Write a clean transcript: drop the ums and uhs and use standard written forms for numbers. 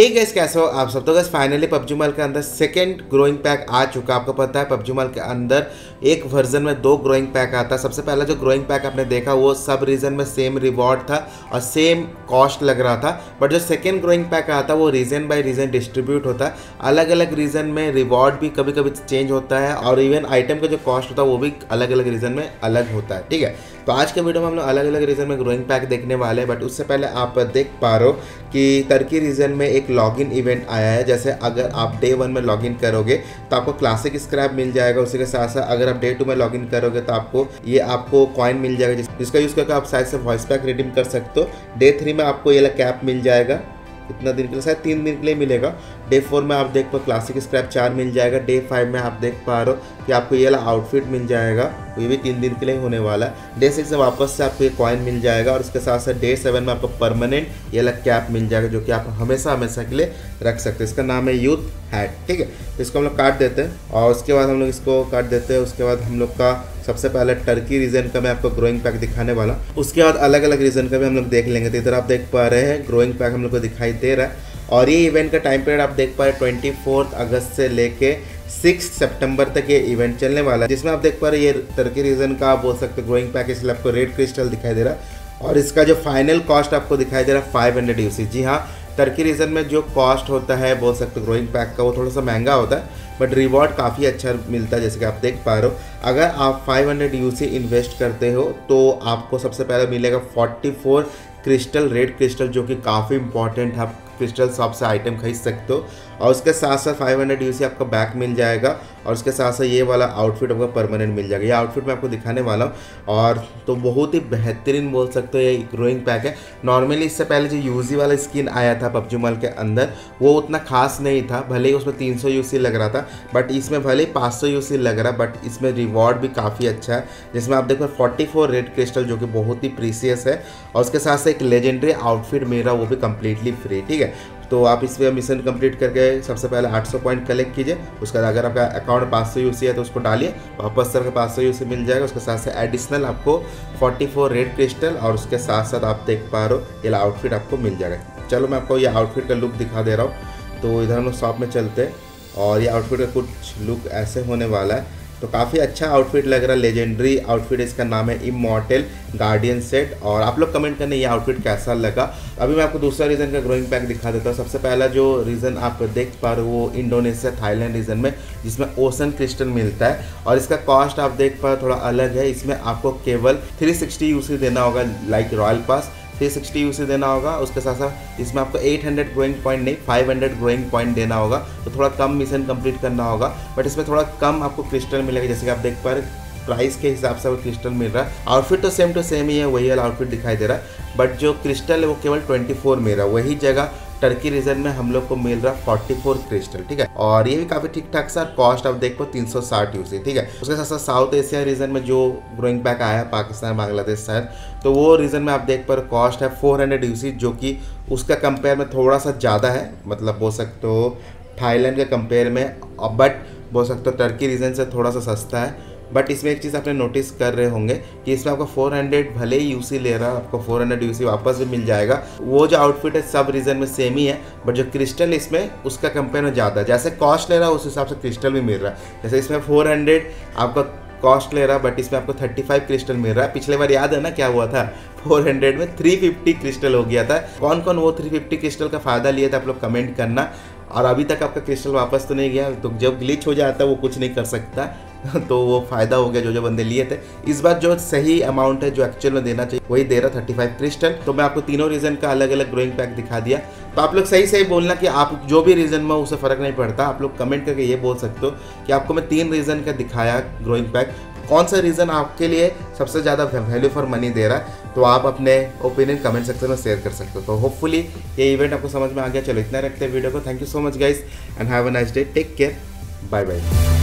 ठीक है, कैसे हो आप सब। तो गैस फाइनली PUBG मोबाइल के अंदर सेकंड ग्रोइंग पैक आ चुका। आपको पता है PUBG मोबाइल के अंदर एक वर्जन में दो ग्रोइंग पैक आता है। सबसे पहला जो ग्रोइंग पैक आपने देखा वो सब रीजन में सेम रिवॉर्ड था और सेम कॉस्ट लग रहा था, बट जो सेकंड ग्रोइंग पैक आता है वो रीजन बाय रीजन डिस्ट्रीब्यूट होता है। अलग अलग रीजन में रिवॉर्ड भी कभी कभी चेंज होता है और इवन आइटम का जो कॉस्ट होता है वो भी अलग अलग रीजन में अलग होता है। ठीक है, तो आज के वीडियो में हम लोग अलग अलग रीजन में ग्रोइंग पैक देखने वाले हैं। बट उससे पहले आप देख पा रहे हो कि टर्की रीजन में एक लॉगिन इवेंट आया है। जैसे अगर आप डे वन में लॉगिन करोगे तो आपको क्लासिक स्क्रैप मिल जाएगा, उसी के साथ साथ अगर आप डे टू में लॉगिन करोगे तो आपको ये कॉइन मिल जाएगा जिसका यूज़ करके आप शायद से वॉइस पैक रिडीम कर सकते हो। डे थ्री में आपको ये कैप मिल जाएगा, इतना दिन के लिए, शायद 3 दिन के लिए मिलेगा। डे 4 में आप देख पा क्लासिक स्क्रैप 4 मिल जाएगा। डे 5 में आप देख पा रहे हो कि आपको ये वाला आउटफिट मिल जाएगा, ये भी 3 दिन के लिए होने वाला है। डे 6 में वापस से आपको ये कॉइन मिल जाएगा और उसके साथ साथ डे 7 में आपको परमानेंट ये वाला कैप मिल जाएगा जो कि आप हमेशा के लिए रख सकते हो। इसका नाम है यूथ हैट। ठीक है, तो इसको हम लोग काट देते हैं और उसके बाद हम लोग इसको काट देते हैं। उसके बाद हम लोग का सबसे पहले टर्की रीजन का मैं आपको ग्रोइंग पैक दिखाने वाला, उसके बाद अलग अलग रीजन का भी हम लोग देख लेंगे। तो इधर आप देख पा रहे हैं ग्रोइंग पैक हम लोग को दिखाई दे रहा है और ये इवेंट का टाइम पीरियड आप देख पा रहे 24 अगस्त से लेके 6 सितंबर तक ये इवेंट चलने वाला है, जिसमें आप देख पा रहे ये टर्की रीजन का आप बोल सकते हो ग्रोइंग पैक, इसलिए आपको रेड क्रिस्टल दिखाई दे रहा है। और इसका जो फाइनल कॉस्ट आपको दिखाई दे रहा है 500 UC। जी हाँ, टर्की रीजन में जो कॉस्ट होता है बोल सकते हो ग्रोइंग पैक का, वो थोड़ा सा महंगा होता है बट रिवॉर्ड काफ़ी अच्छा मिलता है। जैसे कि आप देख पा रहे हो अगर आप 500 UC इन्वेस्ट करते हो तो आपको सबसे पहले मिलेगा 44 क्रिस्टल, रेड क्रिस्टल, जो कि काफ़ी इंपॉर्टेंट है। आप क्रिस्टल शॉप से आइटम खरीद सकते हो और उसके साथ साथ 500 UC आपका बैक मिल जाएगा और उसके साथ साथ ये वाला आउटफिट आपको परमानेंट मिल जाएगा। ये आउटफिट मैं आपको दिखाने वाला हूँ और तो बहुत ही बेहतरीन बोल सकते हो ये ग्रोइंग पैक है। नॉर्मली इससे पहले जो यूजी वाला स्किन आया था PUBG मोबाइल के अंदर वो उतना खास नहीं था, भले ही उसमें 300 UC लग रहा था, बट इसमें भले ही 500 UC लग रहा है बट इसमें रिवॉर्ड भी काफ़ी अच्छा है, जिसमें आप देखो 44 रेड क्रिस्टल जो कि बहुत ही प्रीसियस है और उसके साथ साथ एक लेजेंडरी आउटफिट मेरा वो भी कम्प्लीटली फ्री। ठीक है, तो आप इस पर मिशन कंप्लीट करके सबसे पहले 800 पॉइंट कलेक्ट कीजिए। उसके बाद अगर आपका अकाउंट 500 UC है तो उसको डालिए, वापस सर का 500 UC मिल जाएगा। उसके साथ से एडिशनल आपको 44 रेड क्रिस्टल और उसके साथ साथ आप देख पा रहे हो ये आउटफिट आपको मिल जाएगा। चलो मैं आपको ये आउटफिट का लुक दिखा दे रहा हूँ। तो इधर हम लोग शॉप में चलते हैं और ये आउटफिट का कुछ लुक ऐसे होने वाला है। तो काफ़ी अच्छा आउटफिट लग रहा है, लेजेंडरी आउटफिट, इसका नाम है इमॉर्टल गार्डियन सेट। और आप लोग कमेंट करना ये आउटफिट कैसा लगा। अभी मैं आपको दूसरा रीजन का ग्रोइंग पैक दिखा देता हूँ। सबसे पहला जो रीज़न आप देख पा रहे हो वो इंडोनेशिया थाईलैंड रीजन में, जिसमें ओशन क्रिस्टल मिलता है और इसका कॉस्ट आप देख पा थोड़ा अलग है। इसमें आपको केवल 360 UC देना होगा, लाइक रॉयल पास 360 UC देना होगा। उसके साथ साथ इसमें आपको 800 ग्रोइंग पॉइंट नहीं 500 ग्रोइंग पॉइंट देना होगा, तो थोड़ा कम मिशन कंप्लीट करना होगा बट इसमें थोड़ा कम आपको क्रिस्टल मिलेगा। जैसे कि आप देख पा रहे प्राइस के हिसाब से वो क्रिस्टल मिल रहा है। आउटफिट तो सेम ही है, वही वाला आउटफिट दिखाई दे रहा है बट जो क्रिस्टल है वो केवल 24 मिल रहा है। वही जगह टर्की रीजन में हम लोग को मिल रहा 44 क्रिस्टल। ठीक है, और ये भी काफ़ी ठीक ठाक सा कॉस्ट आप देख पो 360 UC। ठीक है, उसके साथ साथ साउथ एशिया रीजन में जो ग्रोइंग पैक आया पाकिस्तान बांग्लादेश शायद, तो वो रीजन में आप देख पर कॉस्ट है 400 UC, जो कि उसका कंपेयर में थोड़ा सा ज़्यादा है, मतलब बोल सकते हो थाईलैंड के कंपेयर में, बट बोल सकते हो टर्की रीजन से थोड़ा सा सस्ता है। बट इसमें एक चीज़ आपने नोटिस कर रहे होंगे कि इसमें आपको 400 भले ही UC ले रहा है, आपको 400 UC वापस भी मिल जाएगा। वो जो आउटफिट है सब रीजन में सेम ही है बट जो क्रिस्टल इसमें उसका कंपेयर में ज़्यादा, जैसे कॉस्ट ले रहा है उस हिसाब से क्रिस्टल भी मिल रहा है। जैसे इसमें 400 आपका कॉस्ट ले रहा है बट इसमें आपको 35 क्रिस्टल मिल रहा है। पिछले बार याद है ना क्या हुआ था, 400 में 350 क्रिस्टल हो गया था। कौन कौन वो 350 क्रिस्टल का फ़ायदा लिए थे आप लोग कमेंट करना। और अभी तक आपका क्रिस्टल वापस तो नहीं गया, तो जब ग्लिच हो जाता है वो कुछ नहीं कर सकता, तो वो फ़ायदा हो गया जो बंदे लिए थे। इस बार जो सही अमाउंट है जो एक्चुअल में देना चाहिए वही दे रहा 35 क्रिस्टल। तो मैं आपको तीनों रीज़न का अलग अलग ग्रोइंग पैक दिखा दिया। तो आप लोग सही बोलना कि आप जो भी रीज़न में उसे फ़र्क नहीं पड़ता। आप लोग कमेंट करके ये बोल सकते हो कि आपको मैं 3 रीज़न का दिखाया ग्रोइंग पैक, कौन सा रीज़न आपके लिए सबसे ज़्यादा वैल्यू फॉर मनी दे रहा है। तो आप अपने ओपिनियन कमेंट सेक्शन में शेयर कर सकते हो। तो होपफुली ये इवेंट आपको समझ में आ गया। चलो इतना रखते हैं वीडियो को। Thank you so much guys and have a nice day. Take care, bye bye.